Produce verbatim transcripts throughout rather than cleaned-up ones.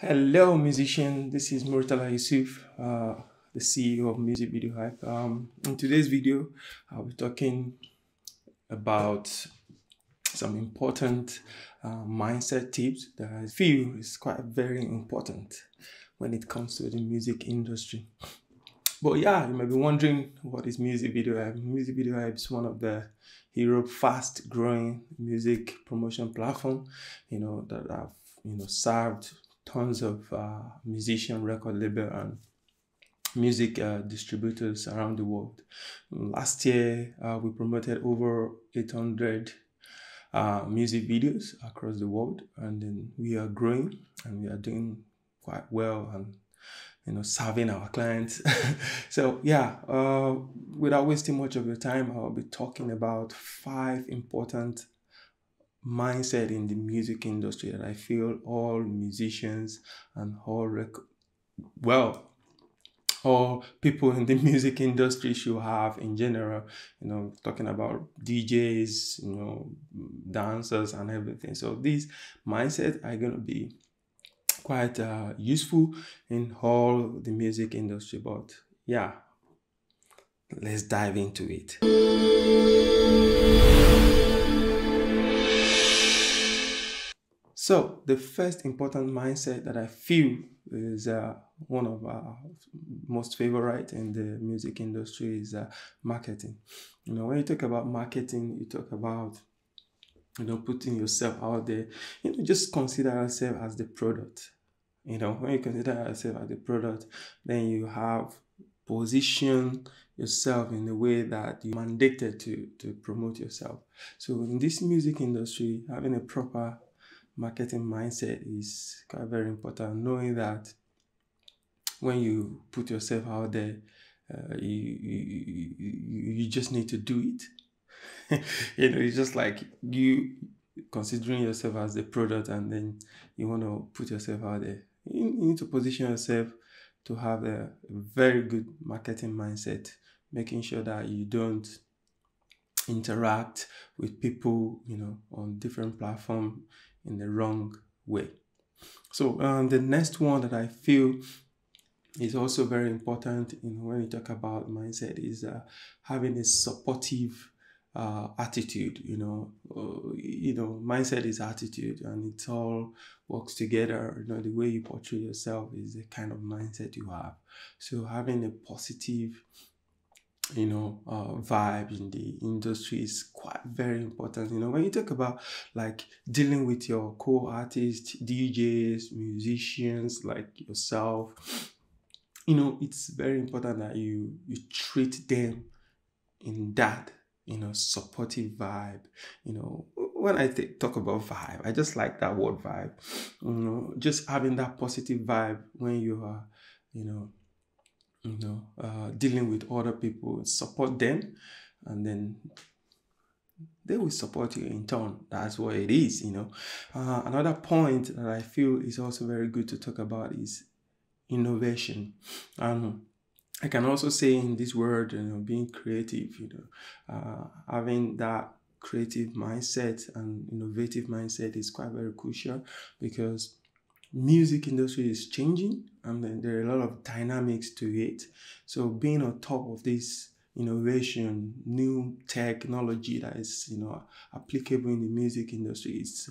Hello musician, this is Muritala Yusuf, uh, the C E O of Music Video Hype. Um, in today's video, I'll be talking about some important uh, mindset tips that I feel is quite very important when it comes to the music industry. But yeah, you might be wondering, what is Music Video Hype? Music Video Hype is one of the Europe's fast growing music promotion platform, you know, that I've, you know, served tons of uh, musician, record label and music uh, distributors around the world. Last year, uh, we promoted over eight hundred uh, music videos across the world, and then we are growing and we are doing quite well and, you know, serving our clients. So yeah, uh, without wasting much of your time, I'll be talking about five important mindset in the music industry that I feel all musicians and all record well all people in the music industry should have in general, you know, talking about D Js, you know, dancers and everything. So these mindset are going to be quite uh, useful in all the music industry. But yeah, let's dive into it. So the first important mindset that I feel is uh, one of our most favorite in the music industry is uh, marketing. You know, when you talk about marketing, you talk about, you know, putting yourself out there. You know, just consider yourself as the product. You know, when you consider yourself as the product, then you have position yourself in a way that you mandated to to promote yourself. So in this music industry, having a proper marketing mindset is quite very important, knowing that when you put yourself out there, uh, you, you, you you just need to do it. You know, it's just like you considering yourself as the product and then you want to put yourself out there. You, you need to position yourself to have a very good marketing mindset, making sure that you don't interact with people, you know, on different platforms in the wrong way. So um, the next one that I feel is also very important in when you talk about mindset is uh, having a supportive uh, attitude. You know, uh, you know, mindset is attitude, and it all works together. You know, the way you portray yourself is the kind of mindset you have. So having a positive, you know, uh, vibe in the industry is quite very important. You know, when you talk about like dealing with your co-artists, D Js, musicians like yourself, you know, it's very important that you you treat them in that, you know, supportive vibe. You know, when I talk about vibe, I just like that word vibe. You know, just having that positive vibe when you are, you know, you know, uh, dealing with other people, support them, and then they will support you in turn. That's what it is, you know. Uh, another point that I feel is also very good to talk about is innovation. Um, I can also say in this word, you know, being creative, you know, uh, having that creative mindset and innovative mindset is quite very crucial, because music industry is changing and then there are a lot of dynamics to it. So being on top of this innovation, new technology that is, you know, applicable in the music industry is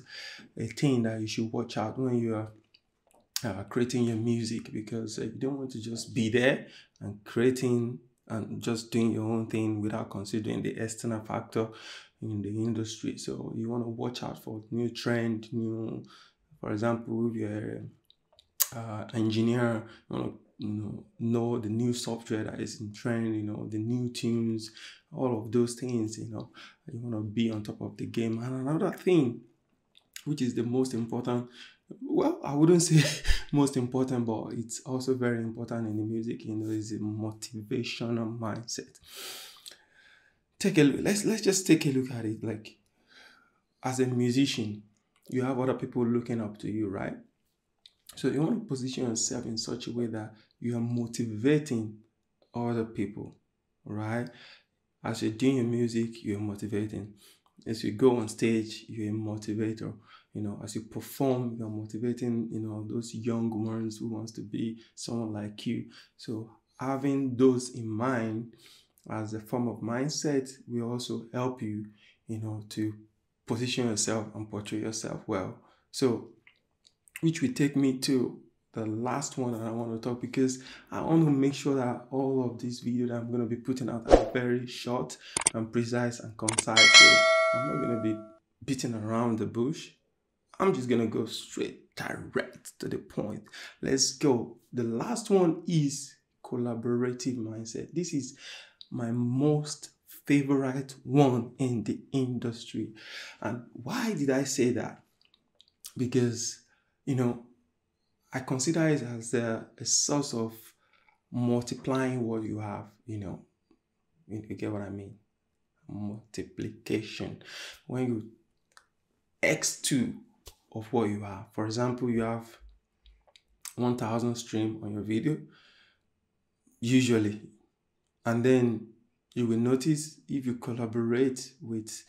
a thing that you should watch out when you are uh, creating your music, because you don't want to just be there and creating and just doing your own thing without considering the external factor in the industry. So you want to watch out for new trend, new. For example, if you're an engineer, you know, you know, know the new software that is in trend, you know, the new tunes, all of those things, you know, you want to be on top of the game. And another thing, which is the most important, well, I wouldn't say most important, but it's also very important in the music industry, is a motivational mindset. Take a look, let's, let's just take a look at it. Like, as a musician, you have other people looking up to you, right? So you want to position yourself in such a way that you are motivating other people, right? As you're doing your music, you're motivating. As you go on stage, you're a motivator. you know, as you perform, you're motivating, you know, those young ones who wants to be someone like you. So having those in mind as a form of mindset will also help you, you know, to position yourself and portray yourself well. So, which will take me to the last one that I want to talk, because I want to make sure that all of this video that I'm going to be putting out are very short and precise and concise. So I'm not going to be beating around the bush. I'm just going to go straight, direct to the point. Let's go. The last one is collaborative mindset. This is my most favorite one in the industry. And why did I say that? Because, you know, I consider it as a, a source of multiplying what you have, you know, you, you get what I mean? Multiplication. When you x two of what you have, for example, you have one thousand streams on your video, usually, and then you will notice if you collaborate with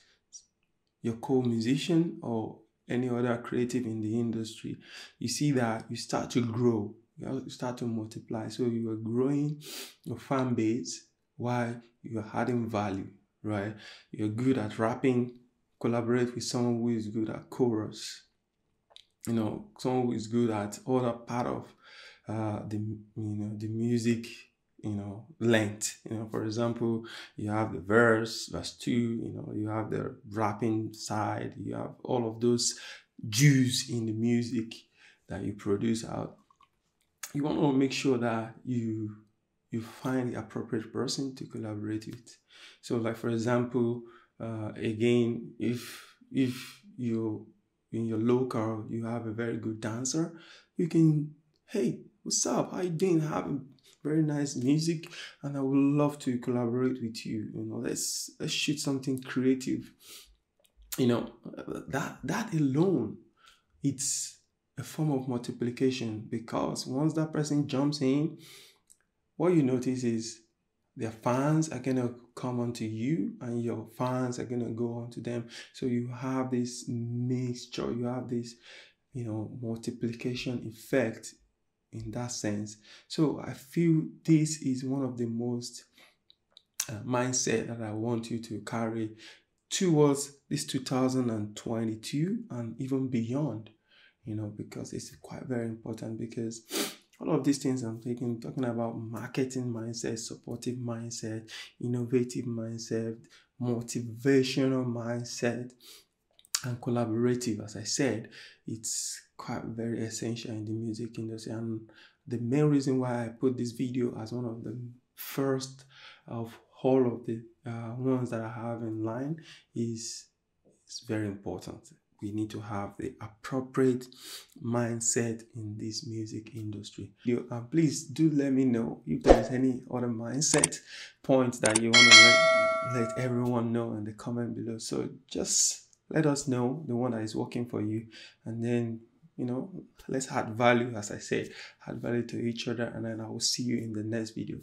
your co-musician or any other creative in the industry, you see that you start to grow, you start to multiply. So you are growing your fan base while you are adding value, right? You're good at rapping, collaborate with someone who is good at chorus, you know, someone who is good at other part of uh, the, you know, the music, you know, length. You know, for example, you have the verse, verse two, you know, you have the rapping side, you have all of those juice in the music that you produce out. You want to make sure that you you find the appropriate person to collaborate with. So, like, for example, uh, again, if if you in your local you have a very good dancer, you can, hey, what's up? How you doing? Having very nice music, and I would love to collaborate with you. You know, let's let's shoot something creative. You know, that that alone, it's a form of multiplication, because once that person jumps in, what you notice is their fans are gonna come onto you, and your fans are gonna go onto them. So you have this mixture, you have this, you know, multiplication effect in that sense. So I feel this is one of the most uh, mindset that I want you to carry towards this two thousand twenty-two and even beyond, you know, because it's quite very important, because all of these things I'm taking, talking about marketing mindset, supportive mindset, innovative mindset, motivational mindset, and collaborative, as I said, it's quite very essential in the music industry. And the main reason why I put this video as one of the first of all of the uh, ones that I have in line is it's very important. We need to have the appropriate mindset in this music industry. You, uh, please do let me know if there's any other mindset points that you want to let, let everyone know in the comment below. So just let us know the one that is working for you, and then, you know, let's add value, as I said, add value to each other, and then I will see you in the next video.